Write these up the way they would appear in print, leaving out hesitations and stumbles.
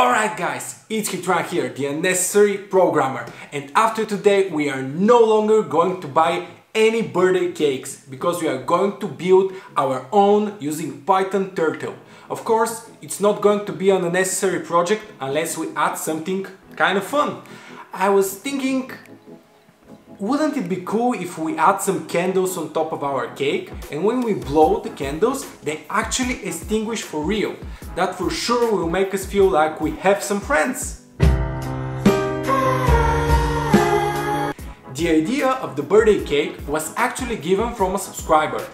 Alright guys, it's Hitran here, the unnecessary programmer, and after today we are no longer going to buy any birthday cakes because we are going to build our own using Python Turtle. Of course, it's not going to be an unnecessary project unless we add something kind of fun. I was thinking, wouldn't it be cool if we add some candles on top of our cake, and when we blow the candles, they actually extinguish for real? That for sure will make us feel like we have some friends. The idea of the birthday cake was actually given from a subscriber.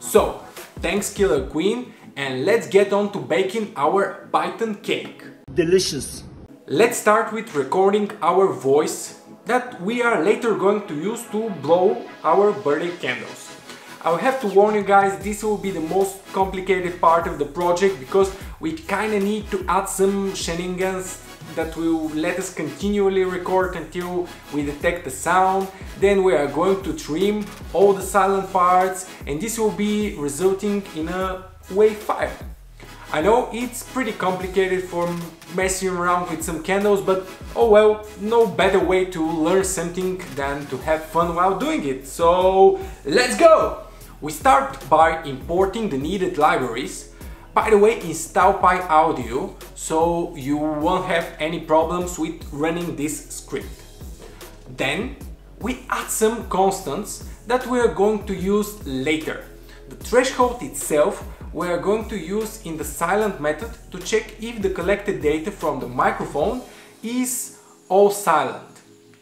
So, thanks Killer Queen, and let's get on to baking our Python cake. Delicious! Let's start with recording our voice that we are later going to use to blow our birthday candles. I'll have to warn you guys, this will be the most complicated part of the project because we kinda need to add some shenanigans that will let us continually record until we detect the sound. Then we are going to trim all the silent parts, and this will be resulting in a WAV file. I know it's pretty complicated for messing around with some candles, but oh well, no better way to learn something than to have fun while doing it. So let's go! We start by importing the needed libraries. By the way, install PyAudio so you won't have any problems with running this script. Then we add some constants that we are going to use later. The threshold itself we are going to use in the silent method to check if the collected data from the microphone is all silent.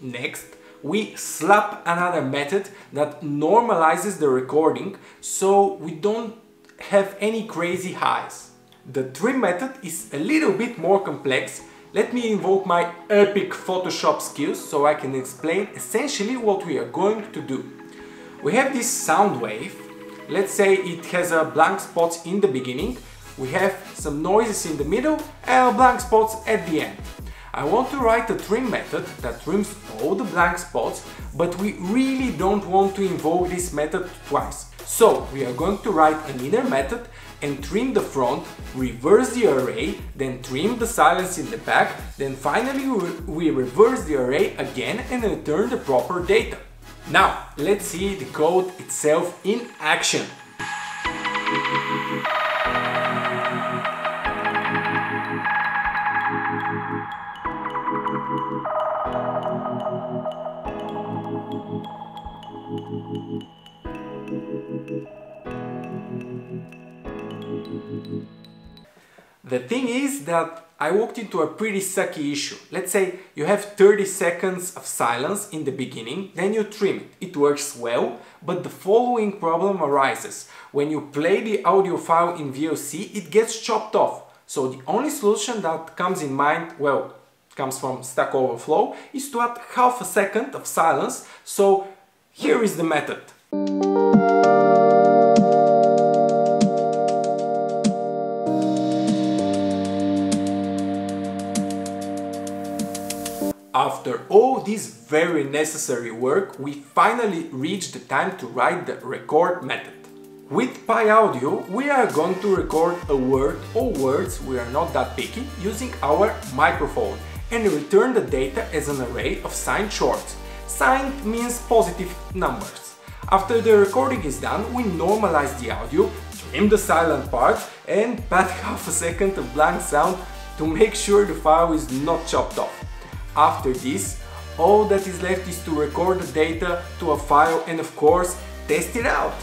Next, we slap another method that normalizes the recording so we don't have any crazy highs. The trim method is a little bit more complex. Let me invoke my epic Photoshop skills so I can explain essentially what we are going to do. We have this sound wave. Let's say it has a blank spots in the beginning, we have some noises in the middle and blank spots at the end. I want to write a trim method that trims all the blank spots, but we really don't want to invoke this method twice. So we are going to write an inner method and trim the front, reverse the array, then trim the silence in the back, then finally we reverse the array again and return the proper data. Now, let's see the code itself in action. The thing is that I walked into a pretty sucky issue. Let's say you have 30 seconds of silence in the beginning, then you trim it. It works well, but the following problem arises. When you play the audio file in VLC, it gets chopped off. So the only solution that comes in mind, well, comes from Stack Overflow, is to add half a second of silence. So here is the method. After all this very necessary work, we finally reached the time to write the record method. With PyAudio, we are going to record a word or words, we are not that picky, using our microphone and return the data as an array of signed shorts. Signed means positive numbers. After the recording is done, we normalize the audio, trim the silent part and pat half a second of blank sound to make sure the file is not chopped off. After this, all that is left is to record the data to a file and of course, test it out.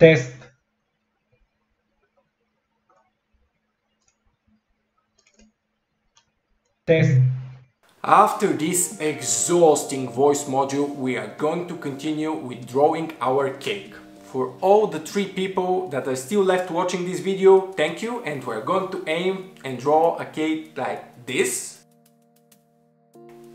Test. Test. After this exhausting voice module, we are going to continue with drawing our cake. For all the 3 people that are still left watching this video, thank you, and we're going to aim and draw a cake like this.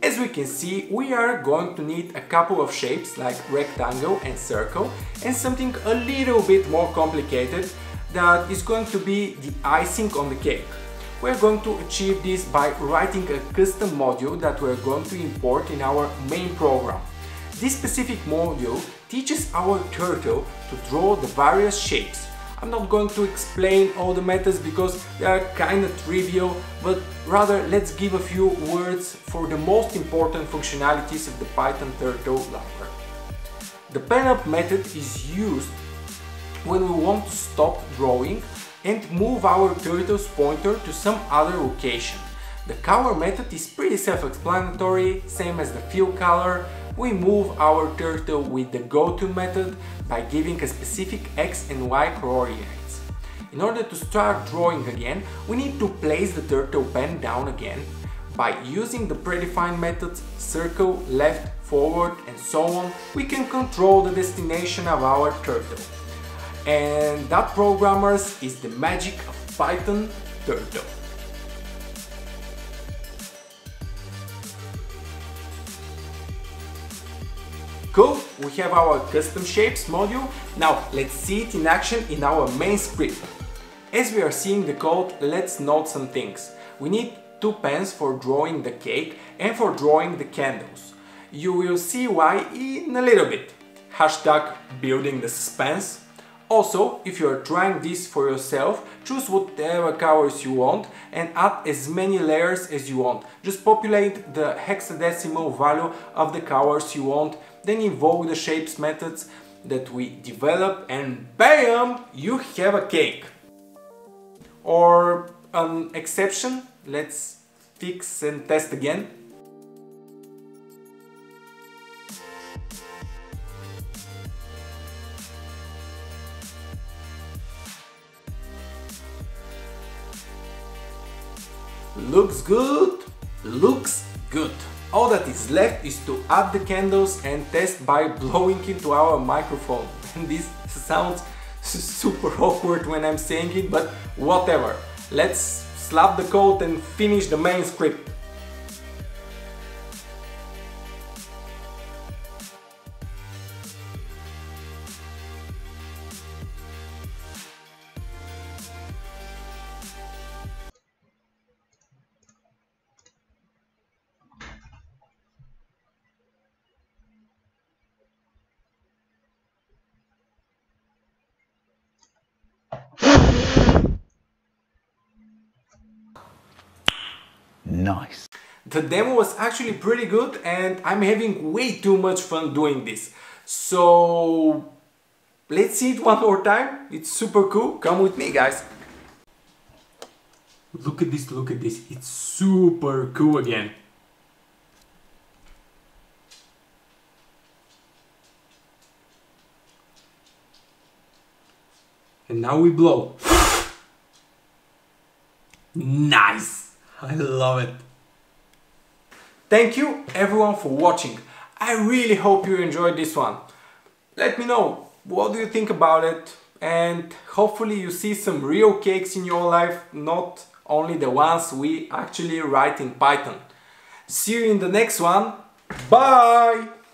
As we can see, we are going to need a couple of shapes like rectangle and circle, and something a little bit more complicated that is going to be the icing on the cake. We're going to achieve this by writing a custom module that we're going to import in our main program. This specific module teaches our turtle to draw the various shapes. I'm not going to explain all the methods because they are kinda trivial, but rather let's give a few words for the most important functionalities of the Python Turtle library. The penup method is used when we want to stop drawing and move our turtle's pointer to some other location. The color method is pretty self-explanatory, same as the fill color. We move our turtle with the goto method by giving a specific x and y coordinates. In order to start drawing again, we need to place the turtle bent down again by using the predefined methods circle, left, forward and so on. We can control the destination of our turtle. And that, programmers, is the magic of Python Turtle. Cool, we have our custom shapes module. Now let's see it in action in our main script. As we are seeing the code, let's note some things. We need 2 pens for drawing the cake and for drawing the candles. You will see why in a little bit. Hashtag building the suspense. Also, if you are trying this for yourself, choose whatever colors you want and add as many layers as you want. Just populate the hexadecimal value of the colors you want, then invoke the shapes methods that we develop and BAM! You have a cake! Or an exception, let's fix and test again. Looks good, looks good. All that is left is to add the candles and test by blowing into our microphone. And this sounds super awkward when I'm saying it, but whatever. Let's slap the code and finish the main script. Nice. The demo was actually pretty good and I'm having way too much fun doing this. So let's see it one more time. It's super cool. Come with me, guys. Look at this, look at this. It's super cool again. And now we blow. Nice. I love it. Thank you everyone for watching. I really hope you enjoyed this one. Let me know what do you think about it, and hopefully you see some real cakes in your life, not only the ones we actually write in Python. See you in the next one. Bye!